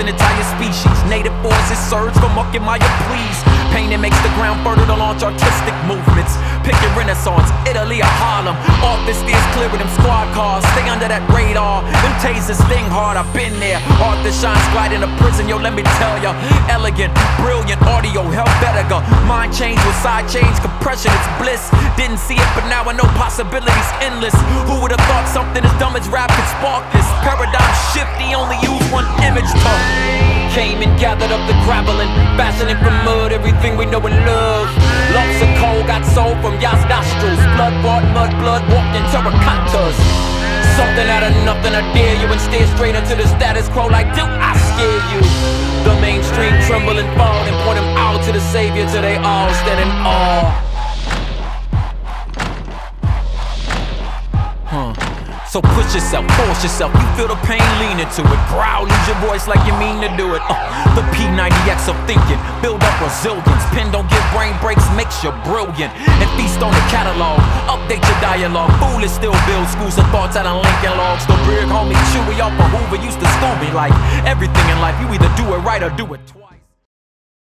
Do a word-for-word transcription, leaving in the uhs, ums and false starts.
an entire species. Native forces surge from Maya, please. Painting makes the ground fertile to launch artistic movements. Pick your renaissance, Italy or Harlem. Office steers clear of them squad cars. Stay under that radar, them tasers sting hard, I've been there. Arthur shines right into prison, yo, let me tell ya. Elegant, brilliant, audio, Helvetica. Mind change with side change, compression, it's bliss. Didn't see it, but now I know possibilities endless. Who would've thought something as dumb as rap could spark this? Paradigm shift, he only used one image to. Came and gathered up the graveling, fashioning from mud everything we know and love. Lumps of coal got sold from y'all's nostrils. Blood bought mud, blood walked in terracottas. Something out of nothing, I dare you, and stare straight into the status quo like, do I scare you? The mainstream tremble and fall, and point them all to the savior till they all stand in awe. So push yourself, force yourself, you feel the pain, lean into it. Growl, lose your voice like you mean to do it. uh, The P ninety X of thinking, build up resilience. Pen don't give brain breaks, makes you brilliant. And feast on the catalog, update your dialogue. Foolish still builds schools of thoughts out of Lincoln logs. The big homie Chewy off of Hoover used to school me like everything in life, you either do it right or do it twice.